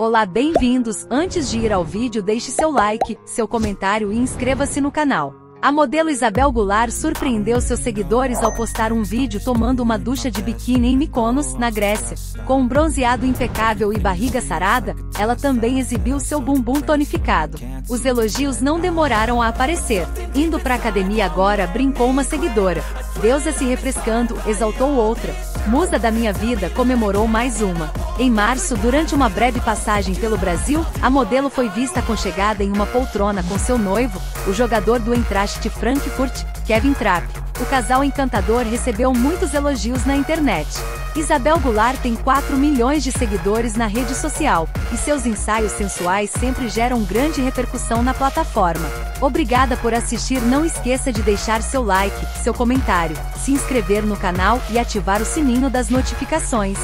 Olá, bem-vindos! Antes de ir ao vídeo, deixe seu like, seu comentário e inscreva-se no canal. A modelo Izabel Goulart surpreendeu seus seguidores ao postar um vídeo tomando uma ducha de biquíni em Mykonos, na Grécia. Com um bronzeado impecável e barriga sarada, ela também exibiu seu bumbum tonificado. Os elogios não demoraram a aparecer. Indo pra academia agora, brincou uma seguidora. Deusa se refrescando, exaltou outra. Musa da minha vida, comemorou mais uma. Em março, durante uma breve passagem pelo Brasil, a modelo foi vista aconchegada em uma poltrona com seu noivo, o jogador do Eintracht Frankfurt, Kevin Trapp. O casal encantador recebeu muitos elogios na internet. Izabel Goulart tem 4 milhões de seguidores na rede social, e seus ensaios sensuais sempre geram grande repercussão na plataforma. Obrigada por assistir, não esqueça de deixar seu like, seu comentário, se inscrever no canal e ativar o sininho das notificações.